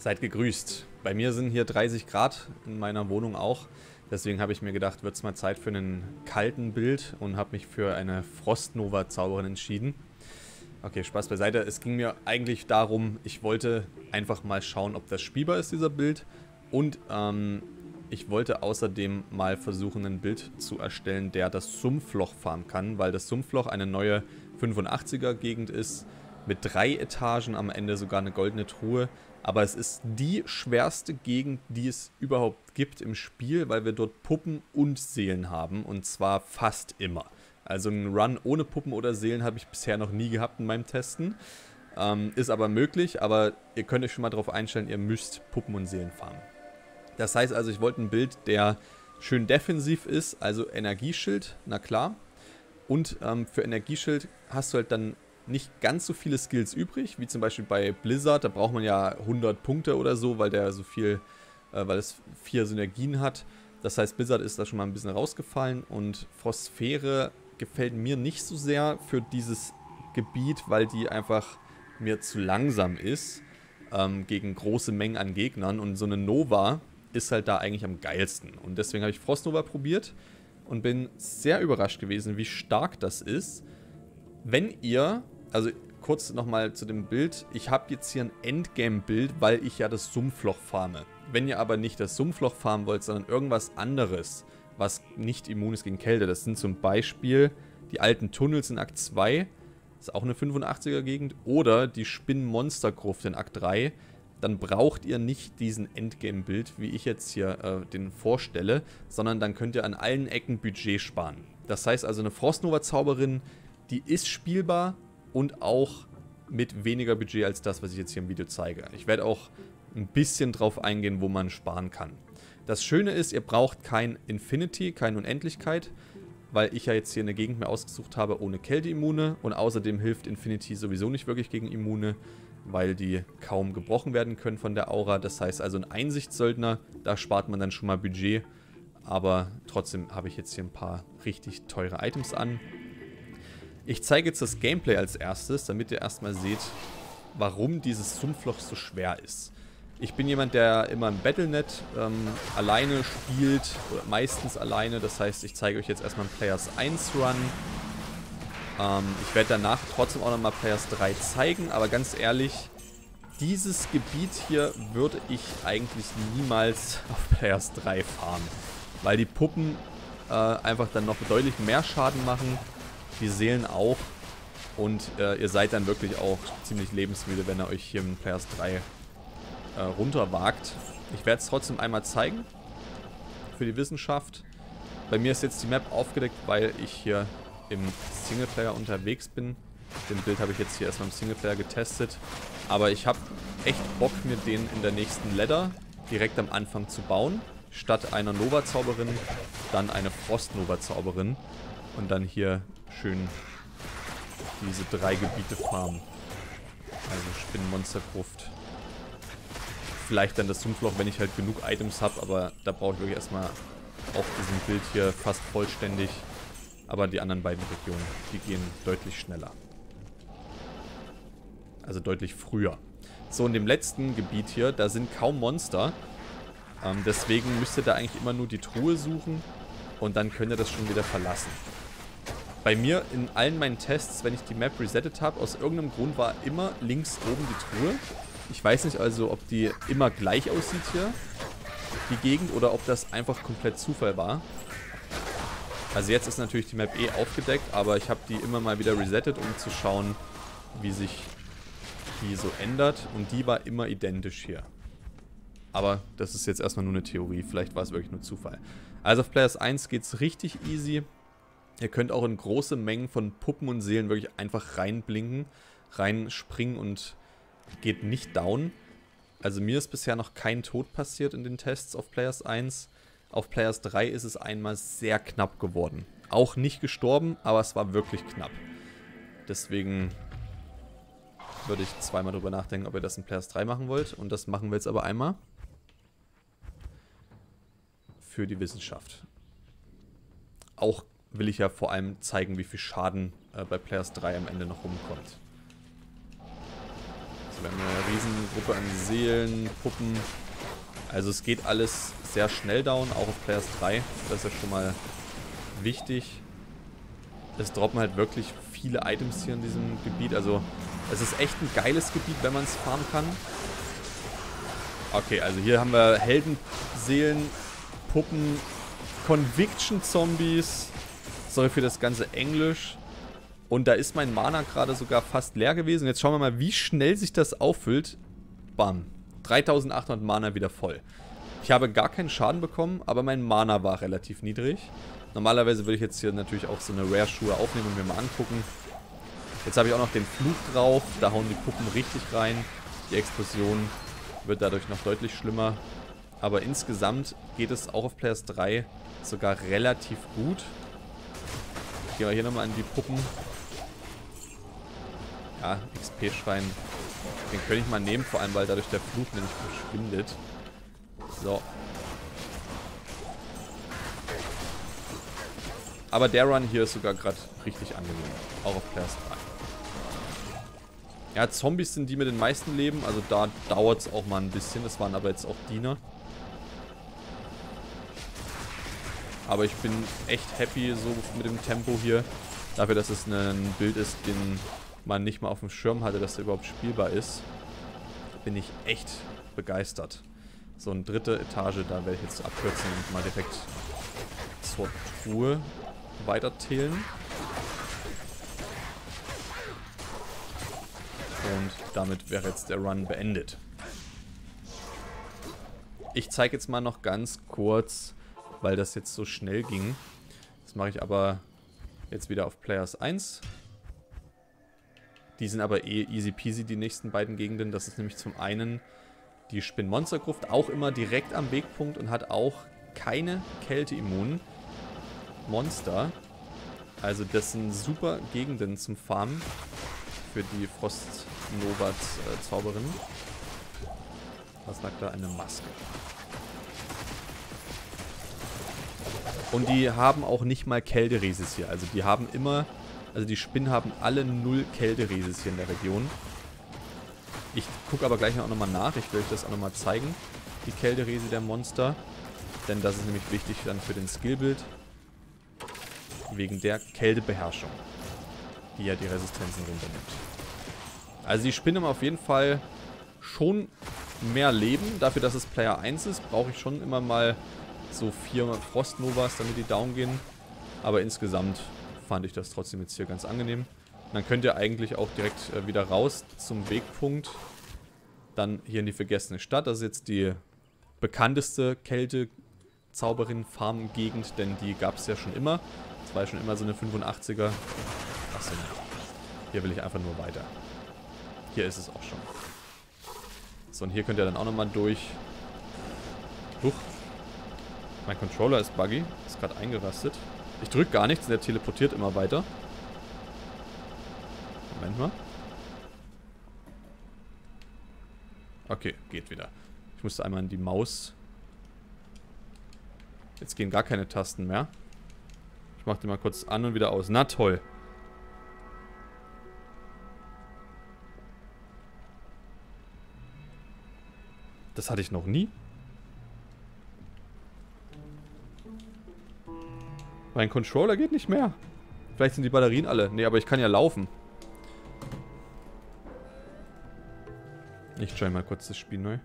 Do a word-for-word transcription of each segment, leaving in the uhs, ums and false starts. Seid gegrüßt. Bei mir sind hier dreißig Grad, in meiner Wohnung auch. Deswegen habe ich mir gedacht, wird es mal Zeit für einen kalten Bild und habe mich für eine Frostnova-Zauberin entschieden. Okay, Spaß beiseite. Es ging mir eigentlich darum, ich wollte einfach mal schauen, ob das spielbar ist, dieser Bild. Und ähm, ich wollte außerdem mal versuchen, ein Bild zu erstellen, der das Sumpfloch fahren kann, weil das Sumpfloch eine neue fünfundachtziger-Gegend ist, mit drei Etagen, am Ende sogar eine goldene Truhe. Aber es ist die schwerste Gegend, die es überhaupt gibt im Spiel, weil wir dort Puppen und Seelen haben, und zwar fast immer. Also einen Run ohne Puppen oder Seelen habe ich bisher noch nie gehabt in meinem Testen. Ähm, ist aber möglich, aber ihr könnt euch schon mal darauf einstellen, ihr müsst Puppen und Seelen farmen. Das heißt also, ich wollte ein Bild, der schön defensiv ist, also Energieschild, na klar. Und ähm, für Energieschild hast du halt dann nicht ganz so viele Skills übrig, wie zum Beispiel bei Blizzard, da braucht man ja hundert Punkte oder so, weil der so viel, äh, weil es vier Synergien hat. Das heißt, Blizzard ist da schon mal ein bisschen rausgefallen, und Frostphäre gefällt mir nicht so sehr für dieses Gebiet, weil die einfach mir zu langsam ist ähm, gegen große Mengen an Gegnern, und so eine Nova ist halt da eigentlich am geilsten. Und deswegen habe ich Frostnova probiert und bin sehr überrascht gewesen, wie stark das ist. Wenn ihr, also kurz nochmal zu dem Bild, ich habe jetzt hier ein Endgame-Bild, weil ich ja das Sumpfloch farme. Wenn ihr aber nicht das Sumpfloch farmen wollt, sondern irgendwas anderes, was nicht immun ist gegen Kälte, das sind zum Beispiel die alten Tunnels in Akt zwei, das ist auch eine fünfundachtziger-Gegend, oder die Spinnen Monsternetz Scherpe in Akt drei, dann braucht ihr nicht diesen Endgame-Bild, wie ich jetzt hier äh, den vorstelle, sondern dann könnt ihr an allen Ecken Budget sparen. Das heißt also, eine Frostnova-Zauberin, die ist spielbar und auch mit weniger Budget als das, was ich jetzt hier im Video zeige. Ich werde auch ein bisschen drauf eingehen, wo man sparen kann. Das Schöne ist, ihr braucht kein Infinity, keine Unendlichkeit, weil ich ja jetzt hier eine Gegend mir ausgesucht habe ohne Kälteimmune, und außerdem hilft Infinity sowieso nicht wirklich gegen Immune, weil die kaum gebrochen werden können von der Aura. Das heißt also, ein Einsichtssöldner, da spart man dann schon mal Budget, aber trotzdem habe ich jetzt hier ein paar richtig teure Items an. Ich zeige jetzt das Gameplay als erstes, damit ihr erstmal seht, warum dieses Sumpfloch so schwer ist. Ich bin jemand, der immer im Battlenet ähm, alleine spielt, oder meistens alleine. Das heißt, ich zeige euch jetzt erstmal einen Players eins Run. Ähm, ich werde danach trotzdem auch nochmal Players drei zeigen, aber ganz ehrlich, dieses Gebiet hier würde ich eigentlich niemals auf Players drei fahren, weil die Puppen äh, einfach dann noch deutlich mehr Schaden machen. Die Seelen auch, und äh, ihr seid dann wirklich auch ziemlich lebensmüde, wenn ihr euch hier in Players drei äh, runterwagt. Ich werde es trotzdem einmal zeigen für die Wissenschaft. Bei mir ist jetzt die Map aufgedeckt, weil ich hier im Singleplayer unterwegs bin. Den Bild habe ich jetzt hier erstmal im Singleplayer getestet, aber ich habe echt Bock, mir den in der nächsten Ladder direkt am Anfang zu bauen. Statt einer Nova-Zauberin dann eine Frost-Nova-Zauberin und dann hier schön diese drei Gebiete farmen. Also Spinnenmonstergruft. Vielleicht dann das Sumpfloch, wenn ich halt genug Items habe, aber da brauche ich wirklich erstmal auf diesem Bild hier fast vollständig. Aber die anderen beiden Regionen, die gehen deutlich schneller. Also deutlich früher. So, in dem letzten Gebiet hier, da sind kaum Monster. Ähm, deswegen müsst ihr da eigentlich immer nur die Truhe suchen und dann könnt ihr das schon wieder verlassen. Bei mir in allen meinen Tests, wenn ich die Map resettet habe, aus irgendeinem Grund war immer links oben die Truhe. Ich weiß nicht also, ob die immer gleich aussieht hier, die Gegend, oder ob das einfach komplett Zufall war. Also jetzt ist natürlich die Map eh aufgedeckt, aber ich habe die immer mal wieder resettet, um zu schauen, wie sich die so ändert. Und die war immer identisch hier. Aber das ist jetzt erstmal nur eine Theorie, vielleicht war es wirklich nur Zufall. Also auf Players eins geht es richtig easy. Ihr könnt auch in große Mengen von Puppen und Seelen wirklich einfach reinblinken, reinspringen und geht nicht down. Also mir ist bisher noch kein Tod passiert in den Tests auf Players eins. Auf Players drei ist es einmal sehr knapp geworden. Auch nicht gestorben, aber es war wirklich knapp. Deswegen würde ich zweimal drüber nachdenken, ob ihr das in Players drei machen wollt. Und das machen wir jetzt aber einmal für die Wissenschaft. Auch will ich ja vor allem zeigen, wie viel Schaden äh, bei Players drei am Ende noch rumkommt. Wir haben eine Riesengruppe an Seelen, Puppen. Also es geht alles sehr schnell down, auch auf Players drei. Das ist ja schon mal wichtig. Es droppen halt wirklich viele Items hier in diesem Gebiet. Also es ist echt ein geiles Gebiet, wenn man es farmen kann. Okay, also hier haben wir Helden, Seelen, Puppen, Conviction-Zombies. Sorry für das ganze Englisch. Und da ist mein Mana gerade sogar fast leer gewesen. Jetzt schauen wir mal, wie schnell sich das auffüllt. Bam. dreitausendachthundert Mana wieder voll. Ich habe gar keinen Schaden bekommen, aber mein Mana war relativ niedrig. Normalerweise würde ich jetzt hier natürlich auch so eine Rare-Schuhe aufnehmen und mir mal angucken. Jetzt habe ich auch noch den Flug drauf. Da hauen die Puppen richtig rein. Die Explosion wird dadurch noch deutlich schlimmer. Aber insgesamt geht es auch auf Players drei sogar relativ gut. Gehen wir hier nochmal an die Puppen. Ja, X P-Schrein. Den könnte ich mal nehmen, vor allem weil dadurch der Flug nämlich verschwindet. So. Aber der Run hier ist sogar gerade richtig angenehm. Auch auf Players drei. Ja, Zombies sind die mit den meisten Leben. Also da dauert es auch mal ein bisschen. Das waren aber jetzt auch Diener. Aber ich bin echt happy so mit dem Tempo hier. Dafür, dass es ein Bild ist, den man nicht mal auf dem Schirm hatte, dass der überhaupt spielbar ist, bin ich echt begeistert. So, eine dritte Etage, da werde ich jetzt abkürzen und mal direkt zur Truhe weiterzählen. Und damit wäre jetzt der Run beendet. Ich zeige jetzt mal noch ganz kurz, weil das jetzt so schnell ging. Das mache ich aber jetzt wieder auf Players eins. Die sind aber eh easy peasy, die nächsten beiden Gegenden. Das ist nämlich zum einen die Spinnen Monstergruft, auch immer direkt am Wegpunkt und hat auch keine Kälteimmunen Monster. Also das sind super Gegenden zum Farmen für die Frostnova-Zauberin. Was lag da? Eine Maske. Und die haben auch nicht mal Kälteresis hier. Also die haben immer... Also die Spinnen haben alle null Kälteresis hier in der Region. Ich gucke aber gleich auch nochmal nach. Ich will euch das auch nochmal zeigen. Die Kälterese der Monster. Denn das ist nämlich wichtig dann für den Skillbild. Wegen der Kältebeherrschung. Die ja die Resistenzen runternimmt. Also die Spinnen haben auf jeden Fall schon mehr Leben. Dafür, dass es Player eins ist, brauche ich schon immer mal so vier Frostnovas, damit die down gehen. Aber insgesamt fand ich das trotzdem jetzt hier ganz angenehm. Und dann könnt ihr eigentlich auch direkt äh, wieder raus zum Wegpunkt. Dann hier in die vergessene Stadt. Das ist jetzt die bekannteste Kälte-Zauberin-Farm-Gegend, denn die gab es ja schon immer. Das war ja schon immer so eine fünfundachtziger. Achso, hier will ich einfach nur weiter. Hier ist es auch schon. So, und hier könnt ihr dann auch nochmal durch. Huch. Mein Controller ist buggy. Ist gerade eingerastet. Ich drücke gar nichts und der teleportiert immer weiter. Moment mal. Okay, geht wieder. Ich musste einmal in die Maus. Jetzt gehen gar keine Tasten mehr. Ich mache die mal kurz an und wieder aus. Na toll. Das hatte ich noch nie. Mein Controller geht nicht mehr. Vielleicht sind die Batterien alle. Nee, aber ich kann ja laufen. Ich join mal kurz das Spiel neu.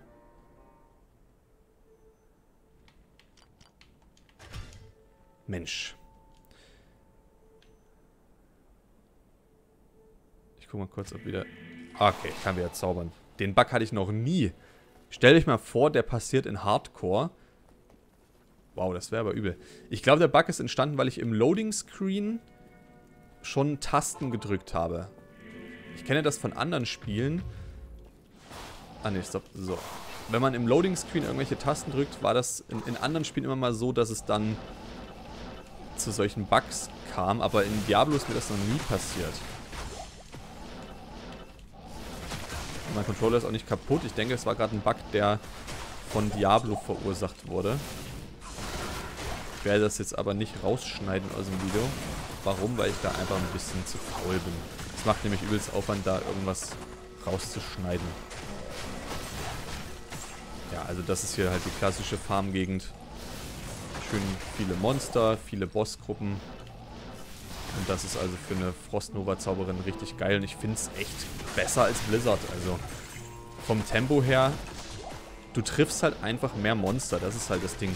Mensch. Ich guck mal kurz, ob wieder... Okay, ich kann wieder zaubern. Den Bug hatte ich noch nie. Stell euch mal vor, der passiert in Hardcore. Wow, das wäre aber übel. Ich glaube, der Bug ist entstanden, weil ich im Loading-Screen schon Tasten gedrückt habe. Ich kenne das von anderen Spielen. Ah ne, stopp. So. Wenn man im Loading-Screen irgendwelche Tasten drückt, war das in, in anderen Spielen immer mal so, dass es dann zu solchen Bugs kam. Aber in Diablo ist mir das noch nie passiert. Mein Controller ist auch nicht kaputt. Ich denke, es war gerade ein Bug, der von Diablo verursacht wurde. Ich werde das jetzt aber nicht rausschneiden aus dem Video. Warum? Weil ich da einfach ein bisschen zu faul bin. Es macht nämlich übelst Aufwand, da irgendwas rauszuschneiden. Ja, also das ist hier halt die klassische Farmgegend. Schön viele Monster, viele Bossgruppen. Und das ist also für eine Frostnova-Zauberin richtig geil. Und ich finde es echt besser als Blizzard. Also vom Tempo her, du triffst halt einfach mehr Monster. Das ist halt das Ding.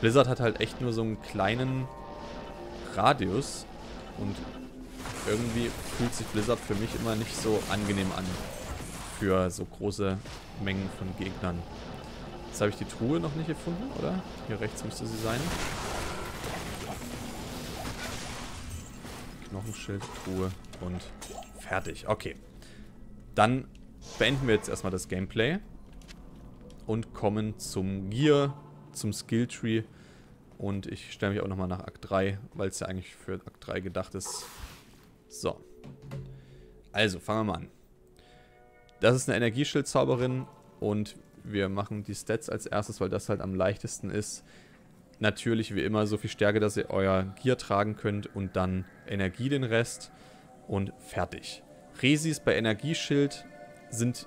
Blizzard hat halt echt nur so einen kleinen Radius. Und irgendwie fühlt sich Blizzard für mich immer nicht so angenehm an. Für so große Mengen von Gegnern. Jetzt habe ich die Truhe noch nicht gefunden, oder? Hier rechts müsste sie sein. Knochenschild, Truhe und fertig. Okay. Dann beenden wir jetzt erstmal das Gameplay. Und kommen zum Gear, zum Skilltree. Und ich stelle mich auch nochmal nach Akt drei, weil es ja eigentlich für Akt drei gedacht ist. So. Also, fangen wir mal an. Das ist eine Energieschild-Zauberin und wir machen die Stats als erstes, weil das halt am leichtesten ist. Natürlich wie immer so viel Stärke, dass ihr euer Gier tragen könnt und dann Energie den Rest und fertig. Resis bei Energieschild sind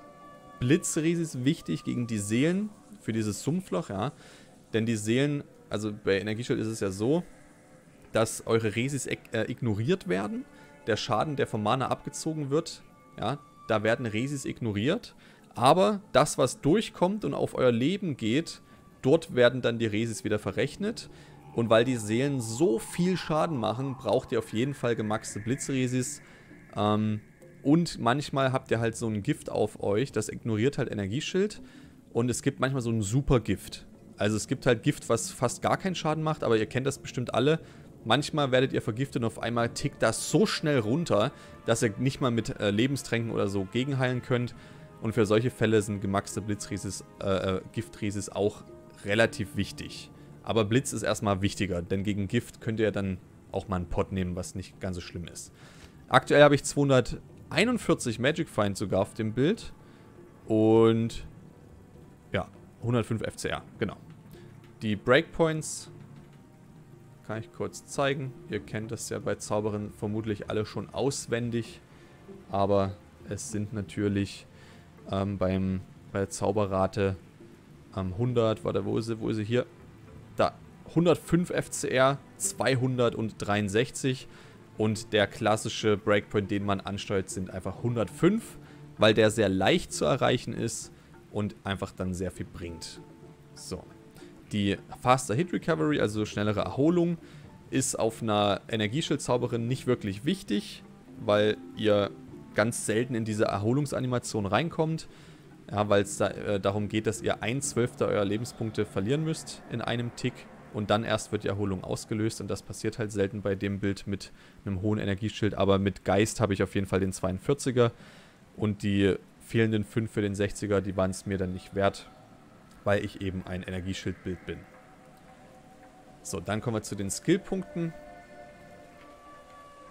Blitzresis wichtig gegen die Seelen für dieses Sumpfloch, ja. Denn die Seelen, also bei Energieschild ist es ja so, dass eure Resis äh, ignoriert werden. Der Schaden, der vom Mana abgezogen wird, ja, da werden Resis ignoriert, aber das, was durchkommt und auf euer Leben geht, dort werden dann die Resis wieder verrechnet. Und weil die Seelen so viel Schaden machen, braucht ihr auf jeden Fall gemaxte Blitzresis. Ähm, und manchmal habt ihr halt so ein Gift auf euch, das ignoriert halt Energieschild. Und es gibt manchmal so ein Supergift. Also es gibt halt Gift, was fast gar keinen Schaden macht, aber ihr kennt das bestimmt alle. Manchmal werdet ihr vergiftet und auf einmal tickt das so schnell runter, dass ihr nicht mal mit äh, Lebenstränken oder so gegenheilen könnt. Und für solche Fälle sind gemaxte Blitzrieses, äh, Giftrieses auch relativ wichtig. Aber Blitz ist erstmal wichtiger, denn gegen Gift könnt ihr dann auch mal einen Pot nehmen, was nicht ganz so schlimm ist. Aktuell habe ich zweihunderteinundvierzig Magic Find sogar auf dem Bild. Und ja, hundertfünf F C R, genau. Die Breakpoints kann ich kurz zeigen. Ihr kennt das ja bei Zauberern vermutlich alle schon auswendig. Aber es sind natürlich ähm, beim, bei Zauberrate ähm, hundert, warte, wo ist sie, wo ist sie hier? Da, hundertfünf F C R, zweihundertdreiundsechzig und der klassische Breakpoint, den man ansteuert, sind einfach hundertfünf, weil der sehr leicht zu erreichen ist und einfach dann sehr viel bringt. So. Die Faster Hit Recovery, also schnellere Erholung, ist auf einer Energieschild-Zauberin nicht wirklich wichtig, weil ihr ganz selten in diese Erholungsanimation reinkommt, ja, weil es da, äh, darum geht, dass ihr ein Zwölftel eurer Lebenspunkte verlieren müsst in einem Tick und dann erst wird die Erholung ausgelöst und das passiert halt selten bei dem Bild mit einem hohen Energieschild, aber mit Geist habe ich auf jeden Fall den zweiundvierziger und die fehlenden fünf für den sechziger, die waren es mir dann nicht wert, weil ich eben ein Energieschildbild bin. So, dann kommen wir zu den Skillpunkten.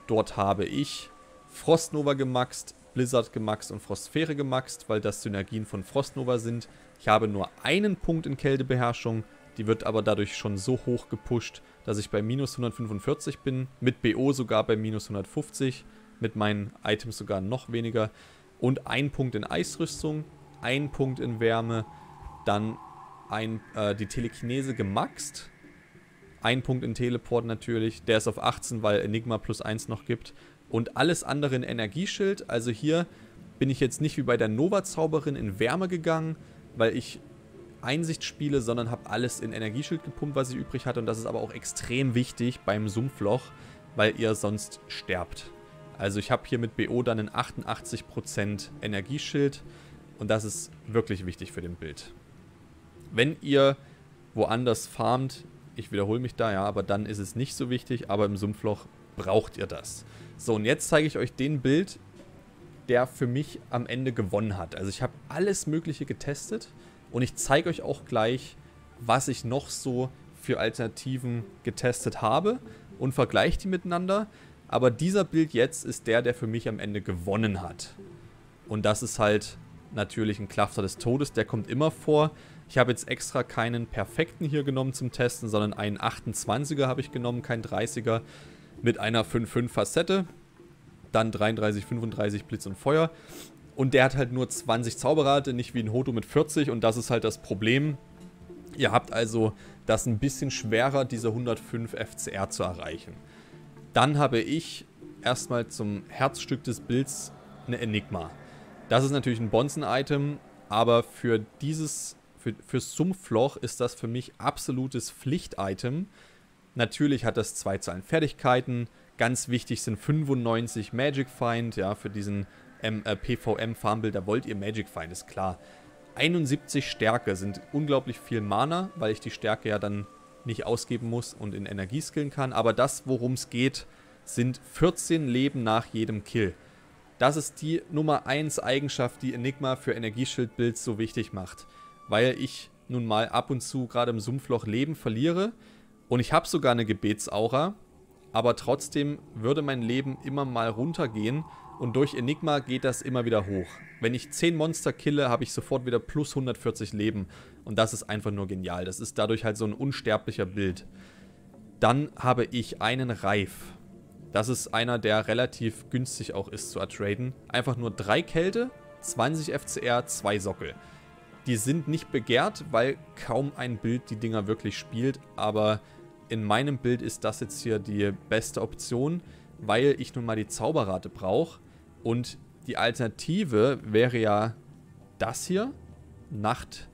Dort habe ich Frostnova gemaxt, Blizzard gemaxt und Frostphäre gemaxt, weil das Synergien von Frostnova sind. Ich habe nur einen Punkt in Kältebeherrschung, die wird aber dadurch schon so hoch gepusht, dass ich bei minus hundertfünfundvierzig bin, mit B O sogar bei minus hundertfünfzig, mit meinen Items sogar noch weniger und ein Punkt in Eisrüstung, ein Punkt in Wärme, dann ein, äh, die Telekinese gemaxt. Ein Punkt in Teleport natürlich. Der ist auf achtzehn, weil Enigma plus eins noch gibt. Und alles andere in Energieschild. Also hier bin ich jetzt nicht wie bei der Nova-Zauberin in Wärme gegangen, weil ich Einsicht spiele, sondern habe alles in Energieschild gepumpt, was ich übrig hatte. Und das ist aber auch extrem wichtig beim Sumpfloch, weil ihr sonst sterbt. Also ich habe hier mit B O dann einen achtundachtzig Prozent Energieschild. Und das ist wirklich wichtig für den Bild. Wenn ihr woanders farmt, ich wiederhole mich da, ja, aber dann ist es nicht so wichtig, aber im Sumpfloch braucht ihr das. So, und jetzt zeige ich euch den Bild, der für mich am Ende gewonnen hat. Also ich habe alles Mögliche getestet und ich zeige euch auch gleich, was ich noch so für Alternativen getestet habe und vergleiche die miteinander. Aber dieser Bild jetzt ist der, der für mich am Ende gewonnen hat. Und das ist halt natürlich ein Cluster des Todes, der kommt immer vor. Ich habe jetzt extra keinen perfekten hier genommen zum Testen, sondern einen achtundzwanziger habe ich genommen, kein dreißiger, mit einer fünf fünf Facette. Dann dreiunddreißig, fünfunddreißig Blitz und Feuer. Und der hat halt nur zwanzig Zauberrate, nicht wie ein Hoto mit vierzig. Und das ist halt das Problem. Ihr habt also das ein bisschen schwerer, diese hundertfünf F C R zu erreichen. Dann habe ich erstmal zum Herzstück des Builds eine Enigma. Das ist natürlich ein Bonzen-Item, aber für dieses, für, für Sumpfloch ist das für mich absolutes Pflicht-Item. Natürlich hat das zwei Zahlen Fertigkeiten. Ganz wichtig sind fünfundneunzig Magic Find, ja, für diesen äh, P V M-Farmbild, da wollt ihr Magic Find, ist klar. einundsiebzig Stärke sind unglaublich viel Mana, weil ich die Stärke ja dann nicht ausgeben muss und in Energie skillen kann. Aber das, worum es geht, sind vierzehn Leben nach jedem Kill. Das ist die Nummer eins Eigenschaft, die Enigma für Energieschild-Builds so wichtig macht. Weil ich nun mal ab und zu gerade im Sumpfloch Leben verliere. Und ich habe sogar eine Gebetsaura, aber trotzdem würde mein Leben immer mal runtergehen. Und durch Enigma geht das immer wieder hoch. Wenn ich zehn Monster kille, habe ich sofort wieder plus hundertvierzig Leben. Und das ist einfach nur genial. Das ist dadurch halt so ein unsterblicher Build. Dann habe ich einen Reif. Das ist einer, der relativ günstig auch ist zu ertraden. Einfach nur drei Kälte, zwanzig F C R, zwei Sockel. Die sind nicht begehrt, weil kaum ein Build die Dinger wirklich spielt. Aber in meinem Build ist das jetzt hier die beste Option, weil ich nun mal die Zauberrate brauche. Und die Alternative wäre ja das hier, Nacht,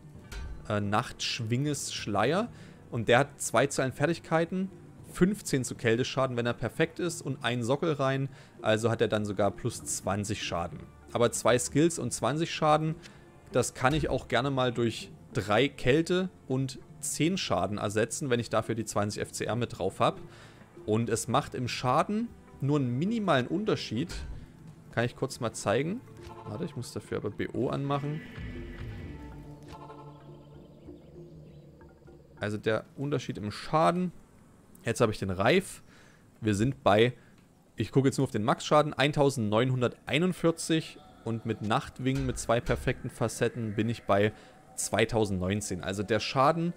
äh, Nachtschwingenschleier. Und der hat zwei Zeilen Fertigkeiten, fünfzehn zu Kälteschaden, wenn er perfekt ist, und einen Sockel rein. Also hat er dann sogar plus zwanzig Schaden. Aber zwei Skills und zwanzig Schaden, das kann ich auch gerne mal durch drei Kälte und zehn Schaden ersetzen, wenn ich dafür die zwanzig F C R mit drauf habe. Und es macht im Schaden nur einen minimalen Unterschied. Kann ich kurz mal zeigen. Warte, ich muss dafür aber B O anmachen. Also der Unterschied im Schaden. Jetzt habe ich den Reif. Wir sind bei, ich gucke jetzt nur auf den Max-Schaden, eintausendneunhunderteinundvierzig. Und mit Nachtwingen mit zwei perfekten Facetten bin ich bei zweitausendneunzehn. Also der Schaden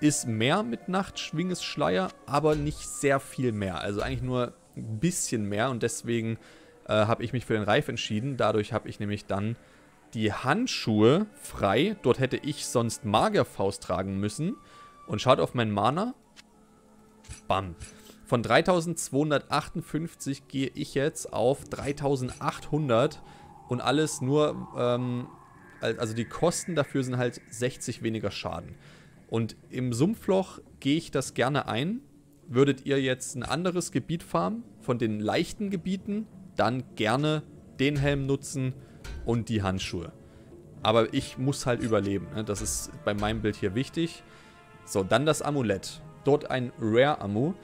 ist mehr mit Nachtschwingenschleier, aber nicht sehr viel mehr. Also eigentlich nur ein bisschen mehr. Und deswegen habe ich mich für den Reif entschieden. Dadurch habe ich nämlich dann die Handschuhe frei. Dort hätte ich sonst Magierfaust tragen müssen. Und schaut auf mein Mana. Bam. Von dreitausendzweihundertachtundfünfzig gehe ich jetzt auf dreitausendachthundert. Und alles nur, ähm, also die Kosten dafür sind halt sechzig weniger Schaden. Und im Sumpfloch gehe ich das gerne ein. Würdet ihr jetzt ein anderes Gebiet farmen, von den leichten Gebieten, dann gerne den Helm nutzen und die Handschuhe. Aber ich muss halt überleben, ne? Das ist bei meinem Bild hier wichtig. So, dann das Amulett. Dort ein Rare Amu.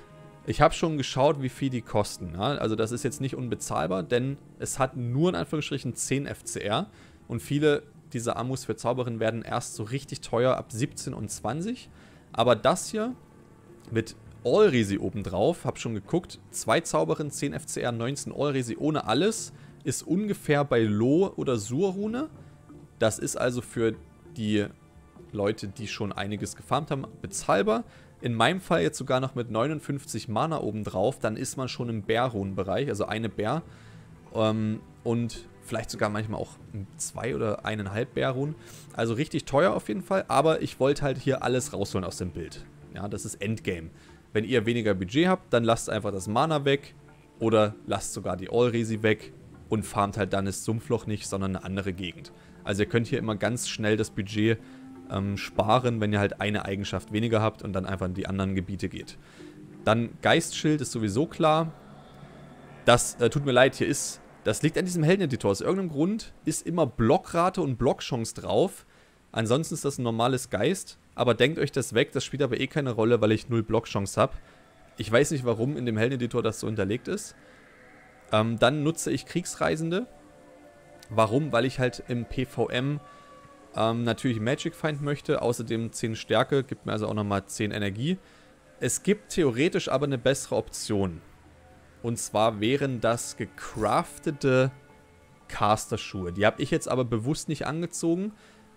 Ich habe schon geschaut, wie viel die kosten. Ne? Also das ist jetzt nicht unbezahlbar, denn es hat nur in Anführungsstrichen zehn F C R. Und viele dieser Amus für Zauberin werden erst so richtig teuer ab siebzehn und zwanzig. Aber das hier mit Allresi obendrauf, habe schon geguckt, zwei Zauberin, zehn F C R, neunzehn Allresi ohne alles, ist ungefähr bei Loh oder Surrune. Das ist also für die Leute, die schon einiges gefarmt haben, bezahlbar. In meinem Fall jetzt sogar noch mit neunundfünfzig Mana obendrauf, dann ist man schon im Bärrunen-Bereich, also eine Bär. Ähm, und vielleicht sogar manchmal auch zwei oder eineinhalb Bärrunen. Also richtig teuer auf jeden Fall, aber ich wollte halt hier alles rausholen aus dem Bild. Ja, das ist Endgame. Wenn ihr weniger Budget habt, dann lasst einfach das Mana weg oder lasst sogar die Allresi weg und farmt halt dann das Sumpfloch nicht, sondern eine andere Gegend. Also ihr könnt hier immer ganz schnell das Budget ähm, sparen, wenn ihr halt eine Eigenschaft weniger habt und dann einfach in die anderen Gebiete geht. Dann Geistschild ist sowieso klar. Das äh, tut mir leid, hier ist, das liegt an diesem Heldeneditor. Aus irgendeinem Grund ist immer Blockrate und Blockchance drauf. Ansonsten ist das ein normales Geist. Aber denkt euch das weg, das spielt aber eh keine Rolle, weil ich null Blockchance habe. Ich weiß nicht, warum in dem Heldeneditor das so hinterlegt ist. Ähm, dann nutze ich Kriegsreisende. Warum? Weil ich halt im P V M ähm, natürlich Magic Find möchte. Außerdem zehn Stärke, gibt mir also auch nochmal zehn Energie. Es gibt theoretisch aber eine bessere Option. Und zwar wären das gecraftete Casterschuhe. Die habe ich jetzt aber bewusst nicht angezogen,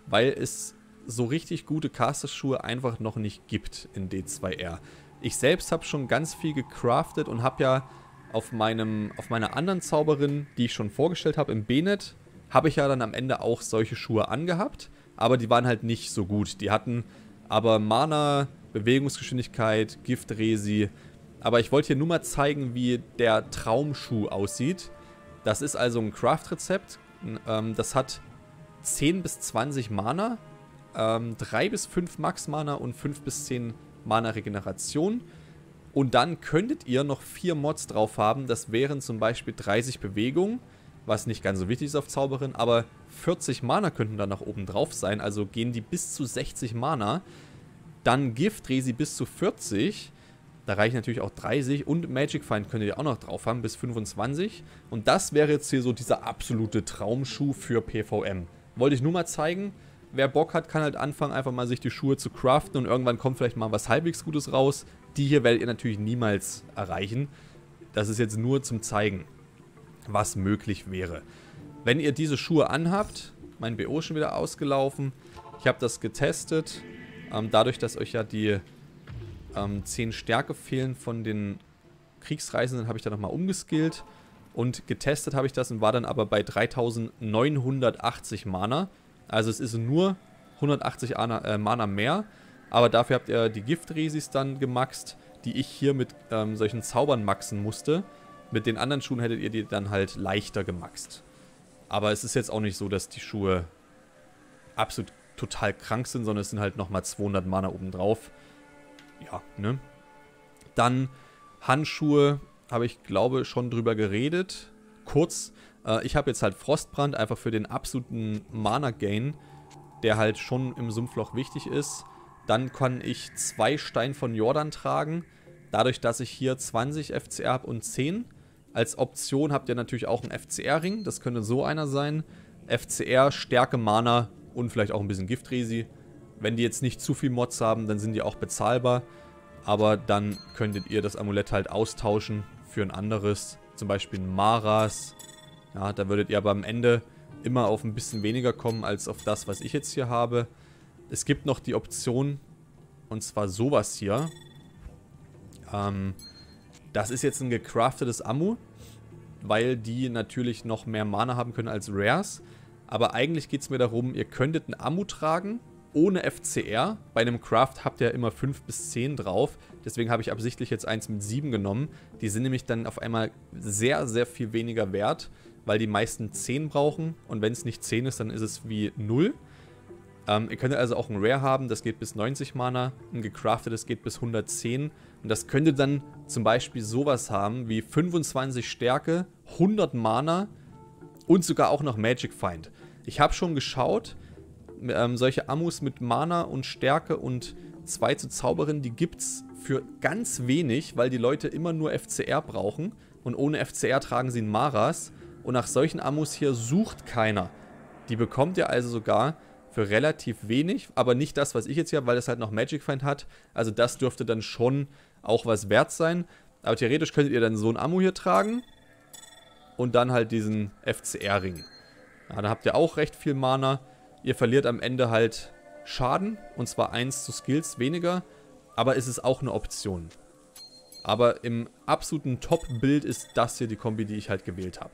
weil es so richtig gute Casterschuhe einfach noch nicht gibt in D zwei R. Ich selbst habe schon ganz viel gecraftet und habe ja auf meinem auf meiner anderen Zauberin, die ich schon vorgestellt habe im B N E T, habe ich ja dann am Ende auch solche Schuhe angehabt, aber die waren halt nicht so gut. Die hatten aber Mana, Bewegungsgeschwindigkeit, Giftresi. Aber ich wollte hier nur mal zeigen, wie der Traumschuh aussieht. Das ist also ein Craft-Rezept. Das hat zehn bis zwanzig Mana, drei bis fünf Max-Mana und fünf bis zehn Mana-Regeneration. Und dann könntet ihr noch vier Mods drauf haben. Das wären zum Beispiel dreißig Bewegungen, was nicht ganz so wichtig ist auf Zauberin, aber vierzig Mana könnten da noch oben drauf sein. Also gehen die bis zu sechzig Mana. Dann Giftresi bis zu vierzig. Da reichen natürlich auch dreißig. Und Magic Find könnt ihr auch noch drauf haben, bis fünfundzwanzig. Und das wäre jetzt hier so dieser absolute Traumschuh für P V M. Wollte ich nur mal zeigen. Wer Bock hat, kann halt anfangen, einfach mal sich die Schuhe zu craften. Und irgendwann kommt vielleicht mal was halbwegs Gutes raus. Die hier werdet ihr natürlich niemals erreichen. Das ist jetzt nur zum Zeigen, was möglich wäre. Wenn ihr diese Schuhe anhabt, mein B O ist schon wieder ausgelaufen. Ich habe das getestet. Ähm, dadurch, dass euch ja die ähm, zehn Stärke fehlen von den Kriegsreisenden, habe ich da nochmal umgeskillt. Und getestet habe ich das und war dann aber bei dreitausendneunhundertachtzig Mana. Also es ist nur hundertachtzig Mana mehr. Aber dafür habt ihr die Giftresis dann gemaxt, die ich hier mit ähm, solchen Zaubern maxen musste. Mit den anderen Schuhen hättet ihr die dann halt leichter gemaxt. Aber es ist jetzt auch nicht so, dass die Schuhe absolut total krank sind, sondern es sind halt nochmal zweihundert Mana obendrauf. Ja, ne? Dann Handschuhe, habe ich glaube schon drüber geredet. Kurz, äh, ich habe jetzt halt Frostbrand, einfach für den absoluten Mana-Gain, der halt schon im Sumpfloch wichtig ist. Dann kann ich zwei Steine von Jordan tragen, dadurch, dass ich hier zwanzig F C R habe und zehn. Als Option habt ihr natürlich auch einen F C R-Ring, das könnte so einer sein. F C R, Stärke, Mana und vielleicht auch ein bisschen Giftresi. Wenn die jetzt nicht zu viel Mods haben, dann sind die auch bezahlbar. Aber dann könntet ihr das Amulett halt austauschen für ein anderes, zum Beispiel ein Maras. Ja, da würdet ihr aber am Ende immer auf ein bisschen weniger kommen, als auf das, was ich jetzt hier habe. Es gibt noch die Option, und zwar sowas hier. Ähm, das ist jetzt ein gecraftetes Ammo, weil die natürlich noch mehr Mana haben können als Rares. Aber eigentlich geht es mir darum, ihr könntet ein Ammo tragen, ohne F C R. Bei einem Craft habt ihr immer fünf bis zehn drauf. Deswegen habe ich absichtlich jetzt eins mit sieben genommen. Die sind nämlich dann auf einmal sehr, sehr viel weniger wert, weil die meisten zehn brauchen. Und wenn es nicht zehn ist, dann ist es wie null. Ähm, ihr könntet also auch ein Rare haben, das geht bis neunzig Mana, ein gecraftetes geht bis hundertzehn und das könnte dann zum Beispiel sowas haben wie fünfundzwanzig Stärke, hundert Mana und sogar auch noch Magic Find. Ich habe schon geschaut, ähm, solche Ammus mit Mana und Stärke und zwei zu Zauberin, die gibt es für ganz wenig, weil die Leute immer nur F C R brauchen und ohne F C R tragen sie einen Maras und nach solchen Ammus hier sucht keiner. Die bekommt ihr also sogar für relativ wenig, aber nicht das, was ich jetzt hier habe, weil das halt noch Magic Find hat. Also das dürfte dann schon auch was wert sein. Aber theoretisch könntet ihr dann so ein Ammo hier tragen und dann halt diesen F C R-Ring. Ja, dann habt ihr auch recht viel Mana. Ihr verliert am Ende halt Schaden und zwar eins zu Skills weniger, aber es ist auch eine Option. Aber im absoluten Top-Bild ist das hier die Kombi, die ich halt gewählt habe.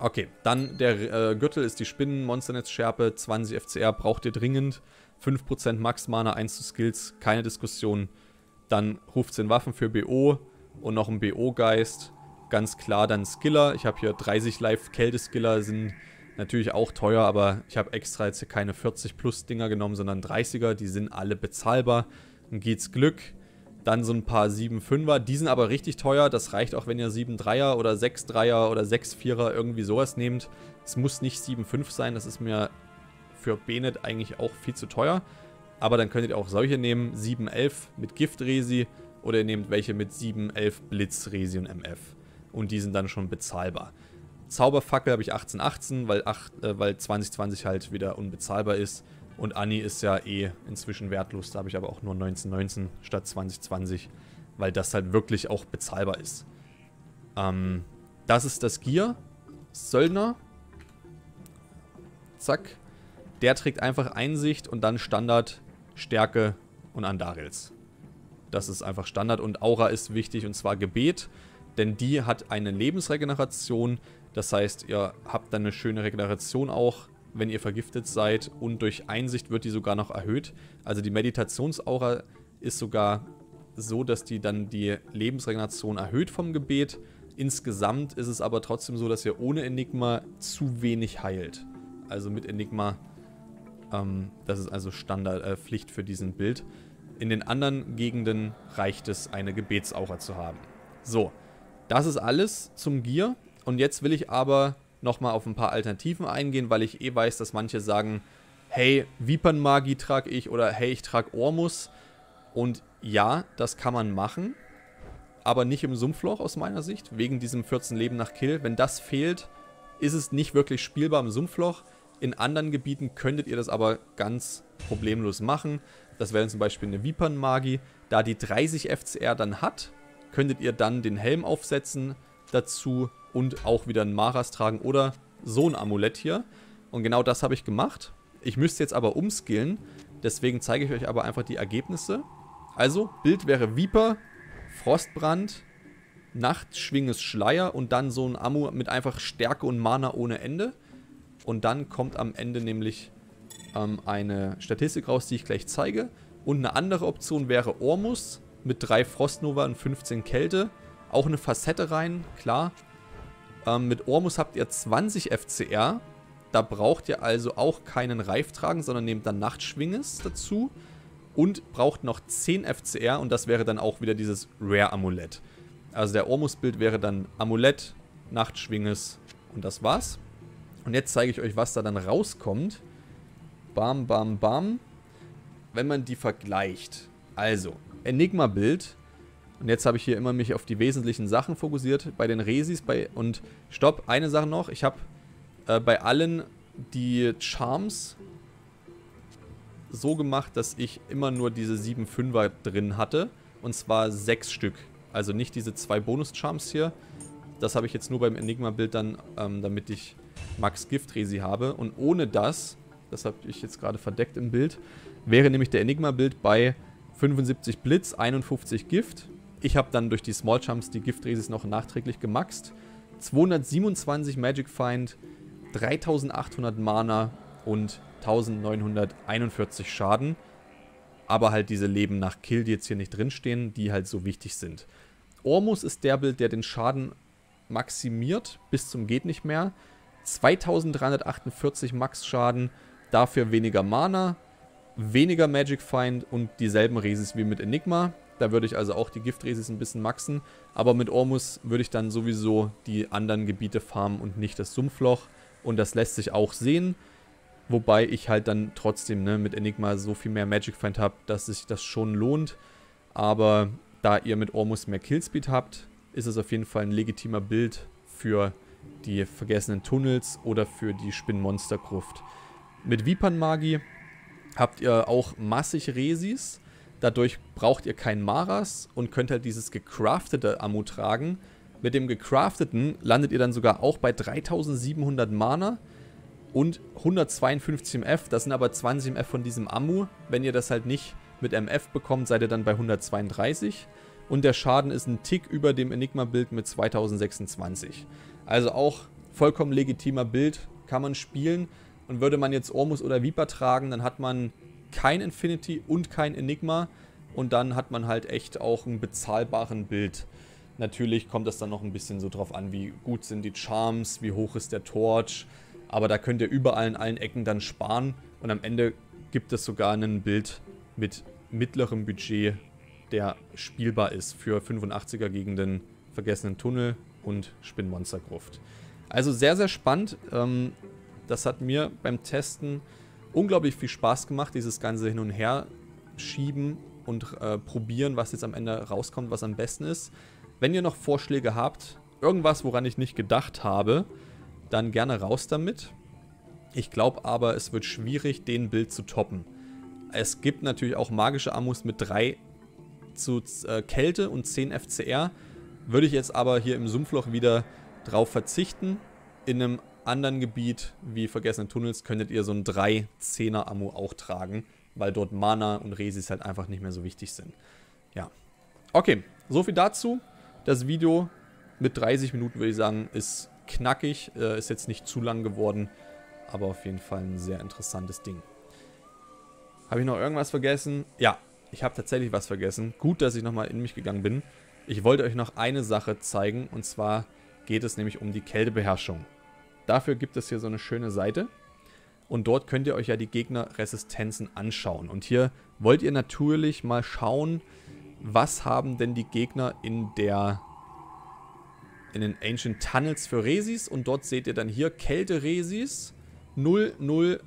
Okay, dann der äh, Gürtel ist die Spinnen Monsternetz Scherpe, zwanzig F C R braucht ihr dringend, fünf Prozent Max Mana, eins zu Skills, keine Diskussion. Dann fünfzehn Waffen für B O und noch ein B O-Geist, ganz klar dann Skiller. Ich habe hier dreißig Life Kälte-Skiller, sind natürlich auch teuer, aber ich habe extra jetzt hier keine vierzig plus Dinger genommen, sondern dreißiger, die sind alle bezahlbar. Dann geht's Glück. Dann so ein paar sieben Fünfer, die sind aber richtig teuer, das reicht auch, wenn ihr sieben Dreier oder sechs Dreier oder sechs Vierer irgendwie sowas nehmt. Es muss nicht sieben Fünf sein, das ist mir für Bennett eigentlich auch viel zu teuer. Aber dann könntet ihr auch solche nehmen, sieben Elf mit Giftresi oder ihr nehmt welche mit sieben Elf Blitzresi und M F. Und die sind dann schon bezahlbar. Zauberfackel habe ich achtzehn achtzehn, weil, äh, weil zwanzig zwanzig halt wieder unbezahlbar ist. Und Annie ist ja eh inzwischen wertlos, da habe ich aber auch nur neunzehn neunzehn statt zwanzig zwanzig, weil das halt wirklich auch bezahlbar ist. Ähm, das ist das Gier, Söldner, zack, der trägt einfach Einsicht und dann Standard, Stärke und Andarils. Das ist einfach Standard und Aura ist wichtig und zwar Gebet. denn die hat eine Lebensregeneration. Das heißt, ihr habt dann eine schöne Regeneration auch, wenn ihr vergiftet seid, und durch Einsicht wird die sogar noch erhöht. Also die Meditationsaura ist sogar so, dass die dann die Lebensregeneration erhöht vom Gebet. Insgesamt ist es aber trotzdem so, dass ihr ohne Enigma zu wenig heilt. Also mit Enigma, ähm, das ist also Standardpflicht äh, für diesen Bild. In den anderen Gegenden reicht es, eine Gebetsaura zu haben. So, das ist alles zum Gear. Und jetzt will ich aber nochmal auf ein paar Alternativen eingehen, weil ich eh weiß, dass manche sagen, hey, Vipermagi trage ich oder hey, ich trage Ormus. Und ja, das kann man machen, aber nicht im Sumpfloch aus meiner Sicht, wegen diesem vierzehn Leben nach Kill. Wenn das fehlt, ist es nicht wirklich spielbar im Sumpfloch. In anderen Gebieten könntet ihr das aber ganz problemlos machen. Das wäre zum Beispiel eine Vipermagi. Da die dreißig F C R dann hat, könntet ihr dann den Helm aufsetzen dazu und auch wieder einen Maras tragen oder so ein Amulett hier. Und genau das habe ich gemacht. Ich müsste jetzt aber umskillen, deswegen zeige ich euch aber einfach die Ergebnisse. Also, Bild wäre Viper, Frostbrand, Nachtschwingenschleier und dann so ein Ammo mit einfach Stärke und Mana ohne Ende. Und dann kommt am Ende nämlich ähm, eine Statistik raus, die ich gleich zeige. Und eine andere Option wäre Ormus mit drei Frostnova und fünfzehn Kälte. Auch eine Facette rein, klar. Ähm, mit Ormus habt ihr zwanzig F C R. Da braucht ihr also auch keinen Reif tragen, sondern nehmt dann Nachtschwinges dazu. Und braucht noch zehn F C R und das wäre dann auch wieder dieses Rare-Amulett. Also der Ormus-Bild wäre dann Amulett, Nachtschwinges und das war's. Und jetzt zeige ich euch, was da dann rauskommt. Bam, bam, bam. Wenn man die vergleicht. Also, Enigma-Bild. Und jetzt habe ich hier immer mich auf die wesentlichen Sachen fokussiert. Bei den Resis bei und stopp, eine Sache noch. Ich habe äh, bei allen die Charms so gemacht, dass ich immer nur diese sieben Fünfer drin hatte. Und zwar sechs Stück. Also nicht diese zwei Bonus-Charms hier. Das habe ich jetzt nur beim Enigma-Bild dann, ähm, damit ich Max Gift-Resi habe. Und ohne das, das habe ich jetzt gerade verdeckt im Bild, wäre nämlich der Enigma-Bild bei fünfundsiebzig Blitz, einundfünfzig Gift. Ich habe dann durch die Small-Charms die Gift-Resis noch nachträglich gemaxt. zweihundertsiebenundzwanzig Magic Find, dreitausendachthundert Mana und eintausendneunhunderteinundvierzig Schaden, aber halt diese Leben nach Kill, die jetzt hier nicht drinstehen, die halt so wichtig sind. Ormus ist der Bild, der den Schaden maximiert, bis zum geht nicht mehr. zweitausenddreihundertachtundvierzig Max Schaden, dafür weniger Mana, weniger Magic Find und dieselben Resis wie mit Enigma. Da würde ich also auch die Gift-Resis ein bisschen maxen, aber mit Ormus würde ich dann sowieso die anderen Gebiete farmen und nicht das Sumpfloch, und das lässt sich auch sehen. Wobei ich halt dann trotzdem ne, mit Enigma so viel mehr Magic Find habe, dass sich das schon lohnt. Aber da ihr mit Ormus mehr Killspeed habt, ist es auf jeden Fall ein legitimer Bild für die vergessenen Tunnels oder für die Spinnenmonstergruft. Mit Vipermagi habt ihr auch massig Resis. Dadurch braucht ihr kein Maras und könnt halt dieses gecraftete Ammo tragen. Mit dem gecrafteten landet ihr dann sogar auch bei dreitausendsiebenhundert Mana. Und hundertzweiundfünfzig M F, das sind aber zwanzig M F von diesem Ammu. Wenn ihr das halt nicht mit M F bekommt, seid ihr dann bei hundertzweiunddreißig. Und der Schaden ist ein Tick über dem Enigma-Bild mit zweitausendsechsundzwanzig. Also auch vollkommen legitimer Bild, kann man spielen. Und würde man jetzt Ormus oder Viper tragen, dann hat man kein Infinity und kein Enigma. Und dann hat man halt echt auch einen bezahlbaren Bild. Natürlich kommt das dann noch ein bisschen so drauf an, wie gut sind die Charms, wie hoch ist der Torch. Aber da könnt ihr überall in allen Ecken dann sparen. Und am Ende gibt es sogar ein Bild mit mittlerem Budget, der spielbar ist für fünfundachtziger Gegenden, vergessenen Tunnel und Spinnenmonstergruft. Also sehr, sehr spannend. Das hat mir beim Testen unglaublich viel Spaß gemacht, dieses ganze Hin- und Her schieben und äh, probieren, was jetzt am Ende rauskommt, was am besten ist. Wenn ihr noch Vorschläge habt, irgendwas, woran ich nicht gedacht habe, dann gerne raus damit. Ich glaube aber, es wird schwierig, den Bild zu toppen. Es gibt natürlich auch magische Ammus mit drei zu äh, Kälte und zehn F C R. Würde ich jetzt aber hier im Sumpfloch wieder drauf verzichten. In einem anderen Gebiet, wie Vergessene Tunnels, könntet ihr so ein drei Zehner Ammu auch tragen, weil dort Mana und Resis halt einfach nicht mehr so wichtig sind. Ja. Okay, so viel dazu. Das Video mit dreißig Minuten würde ich sagen, ist knackig, äh, ist jetzt nicht zu lang geworden, aber auf jeden Fall ein sehr interessantes Ding. Habe ich noch irgendwas vergessen? Ja, ich habe tatsächlich was vergessen. Gut, dass ich nochmal in mich gegangen bin. Ich wollte euch noch eine Sache zeigen, und zwar geht es nämlich um die Kältebeherrschung. Dafür gibt es hier so eine schöne Seite. Und dort könnt ihr euch ja die Gegnerresistenzen anschauen. Und hier wollt ihr natürlich mal schauen, was haben denn die Gegner in der in den Ancient Tunnels für Resis. Und dort seht ihr dann hier Kälte-Resis null null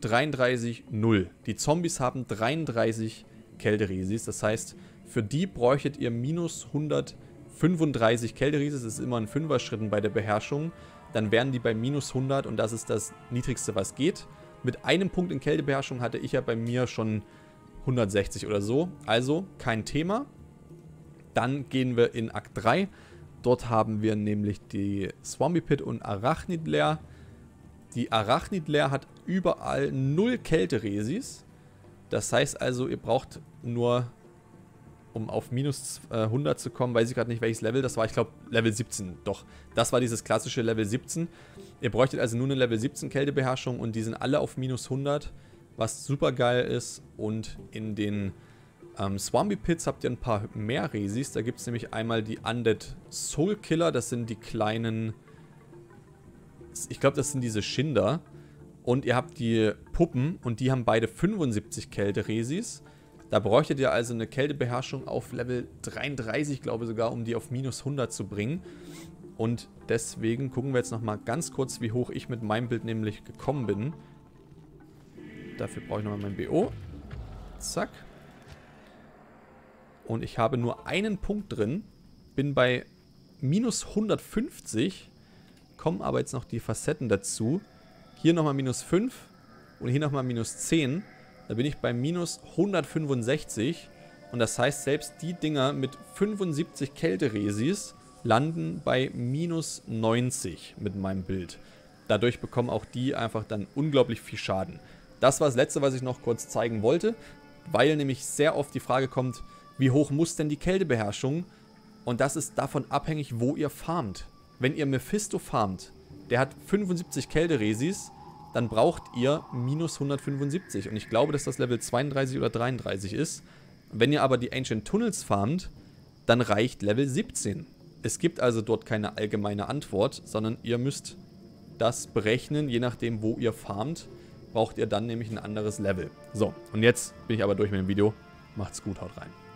dreiunddreißig null. Die Zombies haben dreiunddreißig Kälte-Resis. Das heißt, für die bräuchtet ihr minus hundertfünfunddreißig Kälte-Resis. Das ist immer in Fünfer-Schritten bei der Beherrschung. Dann wären die bei minus hundert und das ist das Niedrigste, was geht. Mit einem Punkt in Kältebeherrschung hatte ich ja bei mir schon hundertsechzig oder so. Also kein Thema. Dann gehen wir in Akt drei. Dort haben wir nämlich die Swampy Pit und Arachnid Lair. Die Arachnid Lair hat überall null Kälteresis. Das heißt also, ihr braucht nur, um auf minus hundert zu kommen, weiß ich gerade nicht, welches Level das war. Ich glaube, Level siebzehn. Doch, das war dieses klassische Level siebzehn. Ihr bräuchtet also nur eine Level siebzehn Kältebeherrschung und die sind alle auf minus hundert, was super geil ist. Und in den ähm, Swampy Pits habt ihr ein paar mehr Resis. Da gibt es nämlich einmal die Undead Soulkiller. Das sind die kleinen, ich glaube, das sind diese Schinder. Und ihr habt die Puppen und die haben beide fünfundsiebzig Kälteresis. Da bräuchtet ihr also eine Kältebeherrschung auf Level dreiunddreißig, glaube ich sogar, um die auf minus hundert zu bringen. Und deswegen gucken wir jetzt nochmal ganz kurz, wie hoch ich mit meinem Bild nämlich gekommen bin. Dafür brauche ich nochmal mein B O. Zack. Und ich habe nur einen Punkt drin, bin bei minus hundertfünfzig, kommen aber jetzt noch die Facetten dazu. Hier nochmal minus fünf und hier nochmal minus zehn. Da bin ich bei minus hundertfünfundsechzig und das heißt, selbst die Dinger mit fünfundsiebzig Kälteresis landen bei minus neunzig mit meinem Bild. Dadurch bekommen auch die einfach dann unglaublich viel Schaden. Das war das Letzte, was ich noch kurz zeigen wollte, weil nämlich sehr oft die Frage kommt, wie hoch muss denn die Kältebeherrschung? Und das ist davon abhängig, wo ihr farmt. Wenn ihr Mephisto farmt, der hat fünfundsiebzig Kälteresis, dann braucht ihr minus hundertfünfundsiebzig. Und ich glaube, dass das Level zweiunddreißig oder dreiunddreißig ist. Wenn ihr aber die Ancient Tunnels farmt, dann reicht Level siebzehn. Es gibt also dort keine allgemeine Antwort, sondern ihr müsst das berechnen. Je nachdem, wo ihr farmt, braucht ihr dann nämlich ein anderes Level. So, und jetzt bin ich aber durch mit dem Video. Macht's gut, haut rein.